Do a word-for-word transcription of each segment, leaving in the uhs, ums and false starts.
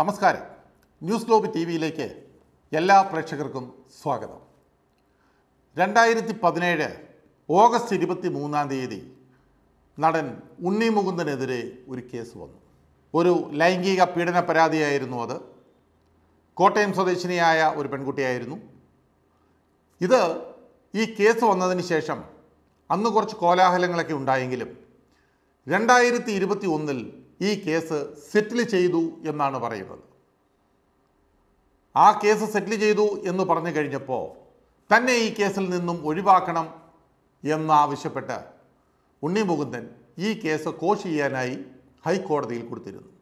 നമസ്കാരം ന്യൂസ്ഗ്ലോബ് ടിവിയിലേക്ക് എല്ലാ പ്രേക്ഷകർക്കും സ്വാഗതം രണ്ടായിരത്തി പതിനേഴ് ഓഗസ്റ്റ് ഇരുപത്തിമൂന്നാം തീയതി നടൻ ഉണ്ണി മുകുന്ദനെതിരെ ഒരു കേസ് വന്നു ഒരു ലൈംഗിക പീഡന പരാതിയായിരുന്നു അത് കോട്ടയം സ്വദേശിനിയായ ഒരു പെൺകുട്ടിയായിരുന്നു ഇത് ഈ കേസ് വന്നതിന് ശേഷം അന്ന് കുറച്ച് കോലാഹലങ്ങളൊക്കെ ഉണ്ടായെങ്കിലും രണ്ടായിരത്തി ഇരുപത്തിയൊന്നിൽ ഈ കേസ് സെറ്റിൽ ചെയ്തു എന്നാണ് പറയുന്നത് ആ കേസ് സെറ്റിൽ ചെയ്തു എന്ന് പറഞ്ഞു കഴിഞ്ഞപ്പോൾ തന്നെ ഈ കേസിൽ നിന്നും ഒഴിവാക്കണം എന്നാവശ്യപ്പെട്ട് ഉണ്ണി മുകുന്ദൻ ഈ കേസ് കോഷ് ചെയ്യാനായി ഹൈക്കോടതിയിൽ കൊടുത്തിരുന്നു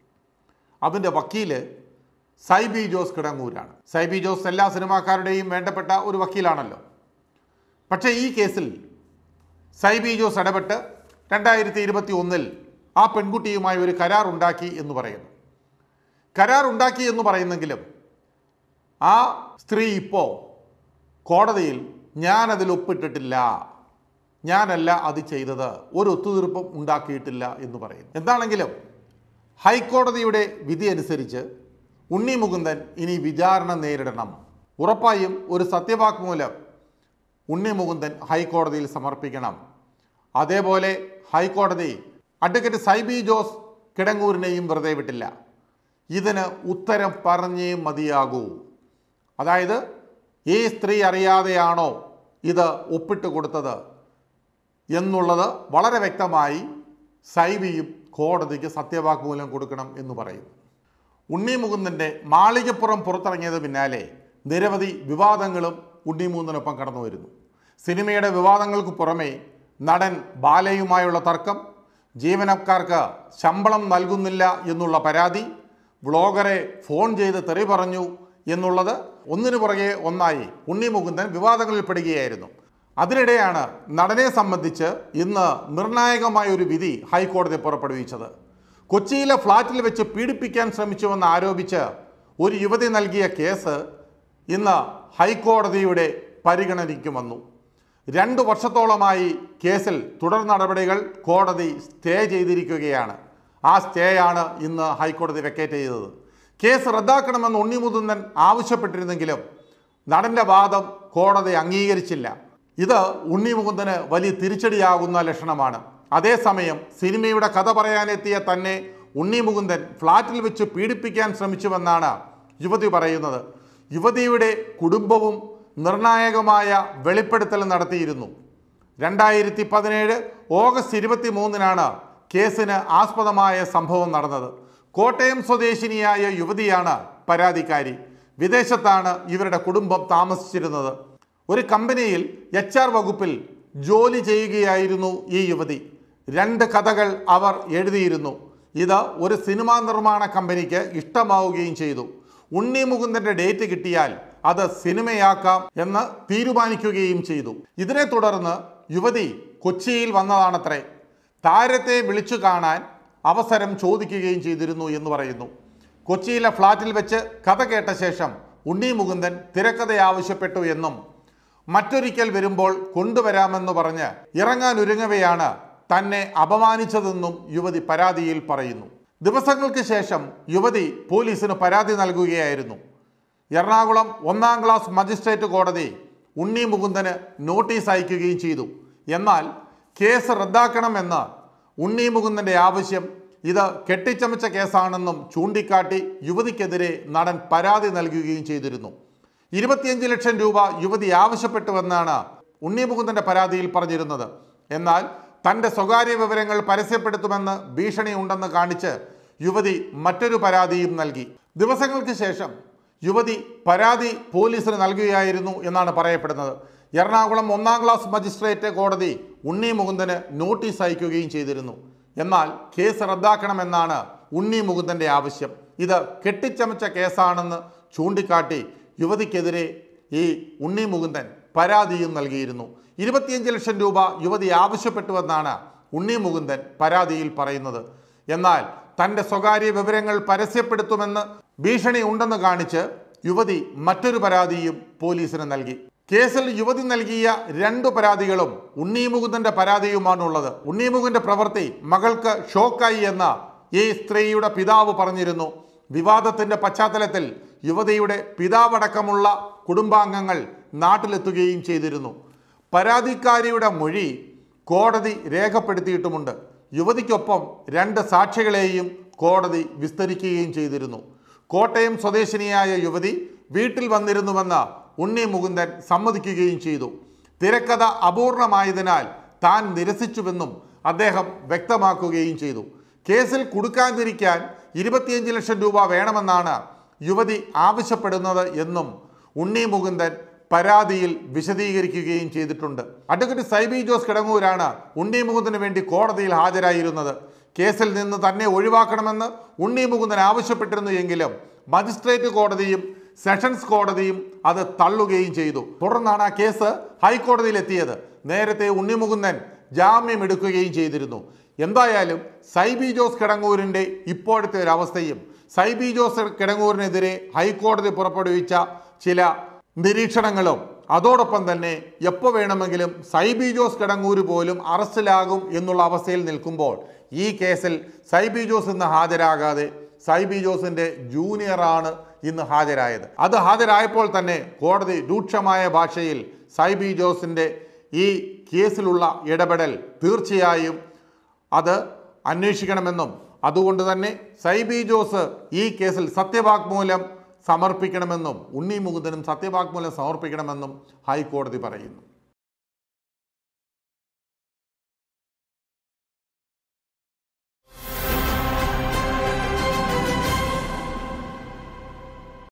അതിൻ്റെ വക്കീല് സൈബി ജോസ് കിടങ്ങൂരാണ് സൈബി ജോസ് എല്ലാ സിനിമാക്കാരുടെയും വേണ്ടപ്പെട്ട ഒരു വക്കീലാണല്ലോ പക്ഷേ ഈ കേസിൽ സൈബി ജോസ് ഇടപെട്ട് രണ്ടായിരത്തി ഇരുപത്തി ഒന്നിൽ ആ പെൺകുട്ടിയുമായി ഒരു കരാർ ഉണ്ടാക്കി എന്ന് പറയുന്നു കരാർ ഉണ്ടാക്കി എന്ന് പറയുന്നെങ്കിലും ആ സ്ത്രീ ഇപ്പോൾ കോടതിയിൽ ഞാനതിൽ ഒപ്പിട്ടിട്ടില്ല ഞാനല്ല അത് ചെയ്തത് ഒരു ഒത്തുതീർപ്പം ഉണ്ടാക്കിയിട്ടില്ല എന്ന് പറയുന്നു എന്താണെങ്കിലും ഹൈക്കോടതിയുടെ വിധി അനുസരിച്ച് ഉണ്ണി മുകുന്ദൻ ഇനി വിചാരണ നേരിടണം ഉറപ്പായും ഒരു സത്യവാങ്മൂലം ഉണ്ണി മുകുന്ദൻ ഹൈക്കോടതിയിൽ സമർപ്പിക്കണം അതേപോലെ ഹൈക്കോടതി അഡ്വക്കേറ്റ് സൈബി ജോസ് കിടങ്ങൂരിനെയും വെറുതെ വിട്ടില്ല ഇതിന് ഉത്തരം പറഞ്ഞേ മതിയാകൂ അതായത് ഈ സ്ത്രീ അറിയാതെയാണോ ഇത് ഒപ്പിട്ട് കൊടുത്തത് എന്നുള്ളത് വളരെ വ്യക്തമായി സൈബിയും കോടതിക്ക് സത്യവാങ്മൂലം കൊടുക്കണം എന്ന് പറയും ഉണ്ണി മുകുന്ദൻ്റെ മാളികപ്പുറം പുറത്തിറങ്ങിയത് പിന്നാലെ നിരവധി വിവാദങ്ങളും ഉണ്ണി മുകുന്ദനൊപ്പം കടന്നു വരുന്നു സിനിമയുടെ വിവാദങ്ങൾക്ക് പുറമെ നടൻ ബാലയുമായുള്ള തർക്കം ജീവനക്കാർക്ക് ശമ്പളം നൽകുന്നില്ല എന്നുള്ള പരാതി വ്ളോഗറെ ഫോൺ ചെയ്ത് തെറി പറഞ്ഞു എന്നുള്ളത് ഒന്നിനു പുറകെ ഒന്നായി ഉണ്ണി മുകുന്ദൻ വിവാദങ്ങളിൽ പെടുകയായിരുന്നു അതിനിടെയാണ് നടനെ സംബന്ധിച്ച് ഇന്ന് നിർണായകമായ ഒരു വിധി ഹൈക്കോടതി പുറപ്പെടുവിച്ചത് കൊച്ചിയിലെ ഫ്ളാറ്റിൽ വെച്ച് പീഡിപ്പിക്കാൻ ശ്രമിച്ചുവെന്ന് ആരോപിച്ച് ഒരു യുവതി നൽകിയ കേസ് ഇന്ന് ഹൈക്കോടതിയുടെ പരിഗണനയ്ക്ക് വന്നു രണ്ടു വർഷത്തോളമായി കേസിൽ തുടർ നടപടികൾ കോടതി സ്റ്റേ ചെയ്തിരിക്കുകയാണ് ആ സ്റ്റേയാണ് ഇന്ന് ഹൈക്കോടതി വെക്കേറ്റ് ചെയ്തത് കേസ് റദ്ദാക്കണമെന്ന് ഉണ്ണി മുകുന്ദൻ ആവശ്യപ്പെട്ടിരുന്നെങ്കിലും നടൻ്റെ വാദം കോടതി അംഗീകരിച്ചില്ല ഇത് ഉണ്ണി മുകുന്ദന് വലിയ തിരിച്ചടിയാകുന്ന ലക്ഷണമാണ് അതേസമയം സിനിമയുടെ കഥ പറയാനെത്തിയ തന്നെ ഉണ്ണി മുകുന്ദൻ ഫ്ളാറ്റിൽ വെച്ച് പീഡിപ്പിക്കാൻ ശ്രമിച്ചുവെന്നാണ് യുവതി പറയുന്നത് യുവതിയുടെ കുടുംബവും നിർണായകമായ വെളിപ്പെടുത്തൽ നടത്തിയിരുന്നു രണ്ടായിരത്തി പതിനേഴ് ഓഗസ്റ്റ് ഇരുപത്തി മൂന്നിനാണ് കേസിന് ആസ്പദമായ സംഭവം നടന്നത് കോട്ടയം സ്വദേശിനിയായ യുവതിയാണ് പരാതിക്കാരി വിദേശത്താണ് ഇവരുടെ കുടുംബം താമസിച്ചിരുന്നത് ഒരു കമ്പനിയിൽ എച്ച് ആർ വകുപ്പിൽ ജോലി ചെയ്യുകയായിരുന്നു ഈ യുവതി രണ്ട് കഥകൾ അവർ എഴുതിയിരുന്നു ഇത് ഒരു സിനിമാ നിർമ്മാണ കമ്പനിക്ക് ഇഷ്ടമാവുകയും ചെയ്തു ഉണ്ണി മുകുന്ദൻ്റെ ഡേറ്റ് കിട്ടിയാൽ അത് സിനിമയാക്കാം എന്ന് തീരുമാനിക്കുകയും ചെയ്തു ഇതിനെ തുടർന്ന് യുവതി കൊച്ചിയിൽ വന്നതാണത്രേ താരത്തെ വിളിച്ചു കാണാൻ അവസരം ചോദിക്കുകയും ചെയ്തിരുന്നു എന്ന് പറയുന്നു കൊച്ചിയിലെ ഫ്ളാറ്റിൽ വെച്ച് കഥ കേട്ട ശേഷം ഉണ്ണി മുകുന്ദൻ തിരക്കഥ ആവശ്യപ്പെട്ടു എന്നും മറ്റൊരിക്കൽ വരുമ്പോൾ കൊണ്ടുവരാമെന്ന് പറഞ്ഞ് ഇറങ്ങാനൊരുങ്ങവെയാണ് തന്നെ അപമാനിച്ചതെന്നും യുവതി പരാതിയിൽ പറയുന്നു ദിവസങ്ങൾക്ക് ശേഷം യുവതി പോലീസിന് പരാതി നൽകുകയായിരുന്നു എറണാകുളം ഒന്നാം ക്ലാസ് മജിസ്ട്രേറ്റ് കോടതി ഉണ്ണി മുകുന്ദന് നോട്ടീസ് അയക്കുകയും ചെയ്തു എന്നാൽ കേസ് റദ്ദാക്കണമെന്ന് ഉണ്ണി മുകുന്ദൻ്റെ ആവശ്യം ഇത് കെട്ടിച്ചമച്ച കേസാണെന്നും ചൂണ്ടിക്കാട്ടി യുവതിക്കെതിരെ നടൻ പരാതി നൽകുകയും ചെയ്തിരുന്നു ഇരുപത്തിയഞ്ച് ലക്ഷം രൂപ യുവതി ആവശ്യപ്പെട്ടുവെന്നാണ് ഉണ്ണി മുകുന്ദൻ്റെ പരാതിയിൽ പറഞ്ഞിരുന്നത് എന്നാൽ തൻ്റെ സ്വകാര്യ വിവരങ്ങൾ പരസ്യപ്പെടുത്തുമെന്ന് ഭീഷണി ഉണ്ടെന്ന് കാണിച്ച് യുവതി മറ്റൊരു പരാതിയും നൽകി ദിവസങ്ങൾക്ക് ശേഷം യുവതി പരാതി പോലീസിന് നൽകുകയായിരുന്നു എന്നാണ് പറയപ്പെടുന്നത് എറണാകുളം ഒന്നാം ക്ലാസ് മജിസ്ട്രേറ്റ് കോടതി ഉണ്ണി മുകുന്ദന് നോട്ടീസ് അയക്കുകയും ചെയ്തിരുന്നു എന്നാൽ കേസ് റദ്ദാക്കണമെന്നാണ് ഉണ്ണി മുകുന്ദൻ്റെ ആവശ്യം ഇത് കെട്ടിച്ചമച്ച കേസാണെന്ന് ചൂണ്ടിക്കാട്ടി യുവതിക്കെതിരെ ഈ ഉണ്ണി മുകുന്ദൻ പരാതിയും നൽകിയിരുന്നു ഇരുപത്തിയഞ്ച് ലക്ഷം രൂപ യുവതി ആവശ്യപ്പെട്ടുവെന്നാണ് ഉണ്ണി മുകുന്ദൻ പരാതിയിൽ പറയുന്നത് എന്നാൽ തൻ്റെ സ്വകാര്യ വിവരങ്ങൾ പരസ്യപ്പെടുത്തുമെന്ന് ഭീഷണി ഉണ്ടെന്ന് കാണിച്ച് യുവതി മറ്റൊരു പരാതിയും പോലീസിന് നൽകി കേസിൽ യുവതി നൽകിയ രണ്ടു പരാതികളും ഉണ്ണി മുകുന്ദൻ്റെ പരാതിയുമാണുള്ളത് ഉണ്ണി മുകുന്ദൻ്റെ പ്രവൃത്തി മകൾക്ക് ഷോക്കായി എന്ന് ഈ സ്ത്രീയുടെ പിതാവ് പറഞ്ഞിരുന്നു വിവാദത്തിന്റെ പശ്ചാത്തലത്തിൽ യുവതിയുടെ പിതാവടക്കമുള്ള കുടുംബാംഗങ്ങൾ നാട്ടിലെത്തുകയും ചെയ്തിരുന്നു. പരാതിക്കാരിയുടെ മൊഴി കോടതി രേഖപ്പെടുത്തിയിട്ടുമുണ്ട്. യുവതിക്കൊപ്പം രണ്ട് സാക്ഷികളെയും കോടതി വിസ്തരിക്കുകയും ചെയ്തിരുന്നു. കോട്ടയം സ്വദേശിനിയായ യുവതി വീട്ടിൽ വന്നിരുന്നുവെന്ന് ഉണ്ണി മുകുന്ദൻ സമ്മതിക്കുകയും ചെയ്തു. തിരക്കഥ അപൂർണമായതിനാൽ താൻ നിരസിച്ചുവെന്നും അദ്ദേഹം വ്യക്തമാക്കുകയും ചെയ്തു. കേസിൽ കുടുക്കാതിരിക്കാൻ ഇരുപത്തിയഞ്ച് ലക്ഷം രൂപ വേണമെന്നാണ് യുവതി ആവശ്യപ്പെടുന്നത് എന്നും ഉണ്ണി മുകുന്ദൻ പരാതിയിൽ വിശദീകരിക്കുകയും ചെയ്തിട്ടുണ്ട്. അഡ്വക്കേറ്റ് സൈബി ജോസ് കടങ്ങൂരാണ് ഉണ്ണി മുകുന്ദന് വേണ്ടി കോടതിയിൽ ഹാജരായിരുന്നത്. കേസിൽ നിന്ന് തന്നെ ഒഴിവാക്കണമെന്ന് ഉണ്ണി മുകുന്ദൻ ആവശ്യപ്പെട്ടിരുന്നു എങ്കിലും മജിസ്ട്രേറ്റ് കോടതിയും സെഷൻസ് കോടതിയും അത് തള്ളുകയും ചെയ്തു. തുടർന്നാണ് ആ കേസ് ഹൈക്കോടതിയിലെത്തിയത്. നേരത്തെ ഉണ്ണി മുകുന്ദൻ ജാമ്യം എടുക്കുകയും ചെയ്തിരുന്നു. എന്തായാലും സൈബി ജോസ് കടങ്ങൂരിൻ്റെ ഇപ്പോഴത്തെ ഒരവസ്ഥയും സൈബി ജോസ് കടങ്ങൂരിനെതിരെ ഹൈക്കോടതി പുറപ്പെടുവിച്ച ചില നിരീക്ഷണങ്ങളും അതോടൊപ്പം തന്നെ എപ്പോൾ വേണമെങ്കിലും സൈബി ജോസ് കടങ്ങൂർ പോലും അറസ്റ്റിലാകും എന്നുള്ള അവസ്ഥയിൽ നിൽക്കുമ്പോൾ ഈ കേസിൽ സൈബി ജോസ് ഇന്ന് ഹാജരാകാതെ സൈബി ജോസിൻ്റെ ജൂനിയറാണ് ഇന്ന് ഹാജരായത്. അത് ഹാജരായപ്പോൾ തന്നെ കോടതി രൂക്ഷമായ ഭാഷയിൽ സൈബി ജോസിൻ്റെ ഈ കേസിലുള്ള ഇടപെടൽ തീർച്ചയായും അത് അന്വേഷിക്കണമെന്നും അതുകൊണ്ട് തന്നെ സൈബി ജോസ് ഈ കേസിൽ സത്യവാങ്മൂലം സമർപ്പിക്കണമെന്നും ഉണ്ണി മുകുന്ദനും സത്യവാങ്മൂലം സമർപ്പിക്കണമെന്നും ഹൈക്കോടതി പറയുന്നു.